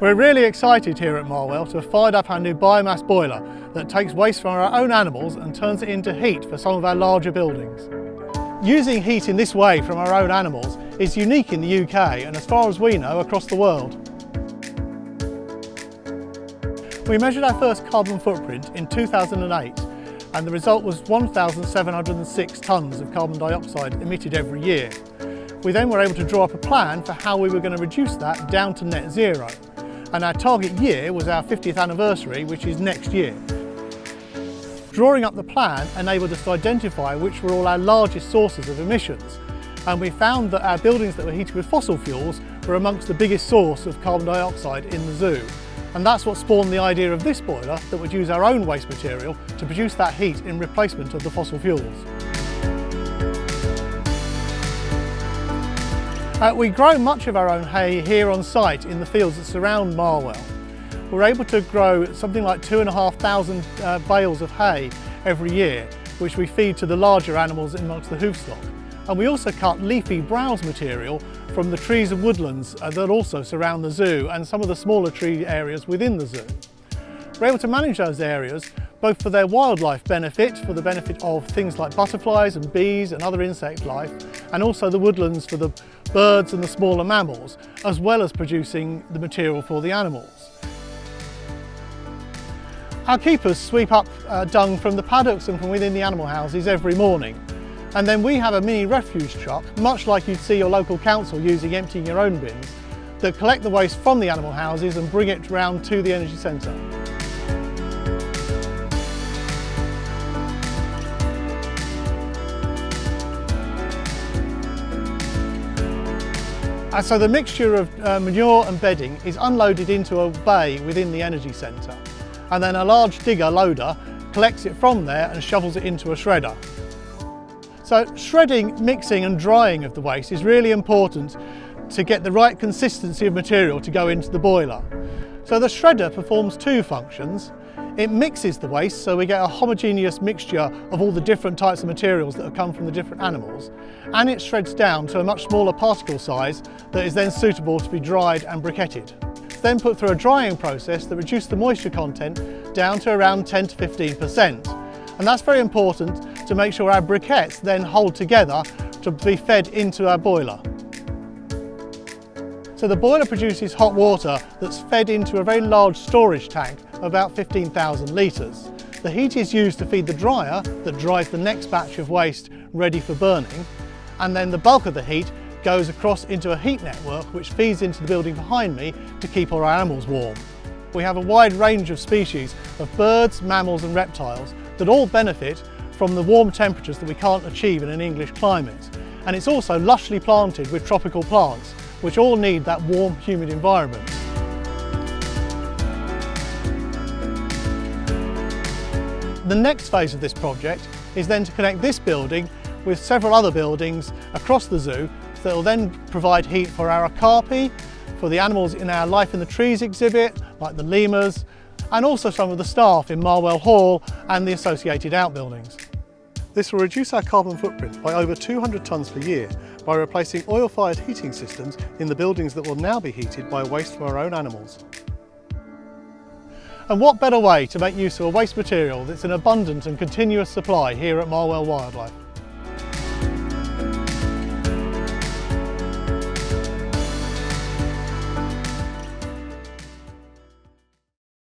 We're really excited here at Marwell to have fired up our new biomass boiler that takes waste from our own animals and turns it into heat for some of our larger buildings. Using heat in this way from our own animals is unique in the UK and, as far as we know, across the world. We measured our first carbon footprint in 2008 and the result was 1,706 tonnes of carbon dioxide emitted every year. We then were able to draw up a plan for how we were going to reduce that down to net zero. And our target year was our 50th anniversary, which is next year. Drawing up the plan enabled us to identify which were all our largest sources of emissions, and we found that our buildings that were heated with fossil fuels were amongst the biggest source of carbon dioxide in the zoo. And that's what spawned the idea of this boiler that would use our own waste material to produce that heat in replacement of the fossil fuels. We grow much of our own hay here on site in the fields that surround Marwell. We're able to grow something like 2,500 bales of hay every year, which we feed to the larger animals amongst the hoofstock. And we also cut leafy browse material from the trees and woodlands that also surround the zoo and some of the smaller tree areas within the zoo. We're able to manage those areas both for their wildlife benefit, for the benefit of things like butterflies and bees and other insect life, and also the woodlands for the birds and the smaller mammals, as well as producing the material for the animals. Our keepers sweep up dung from the paddocks and from within the animal houses every morning, and then we have a mini refuse truck, much like you'd see your local council using emptying your own bins, that collect the waste from the animal houses and bring it round to the energy centre. So the mixture of manure and bedding is unloaded into a bay within the energy centre, and then a large digger loader collects it from there and shovels it into a shredder. So shredding, mixing and drying of the waste is really important to get the right consistency of material to go into the boiler. So the shredder performs two functions. It mixes the waste, so we get a homogeneous mixture of all the different types of materials that have come from the different animals, and it shreds down to a much smaller particle size that is then suitable to be dried and briquetted. It's then put through a drying process that reduces the moisture content down to around 10 to 15%, and that's very important to make sure our briquettes then hold together to be fed into our boiler. So the boiler produces hot water that's fed into a very large storage tank of about 15,000 litres. The heat is used to feed the dryer that dries the next batch of waste ready for burning, and then the bulk of the heat goes across into a heat network which feeds into the building behind me to keep our animals warm. We have a wide range of species of birds, mammals and reptiles that all benefit from the warm temperatures that we can't achieve in an English climate, and it's also lushly planted with tropical plants which all need that warm, humid environment. The next phase of this project is then to connect this building with several other buildings across the zoo that will then provide heat for our Acarpi, for the animals in our Life in the Trees exhibit, like the lemurs, and also some of the staff in Marwell Hall and the associated outbuildings. This will reduce our carbon footprint by over 200 tonnes per year by replacing oil-fired heating systems in the buildings that will now be heated by waste from our own animals. And what better way to make use of a waste material that's in abundant and continuous supply here at Marwell Wildlife?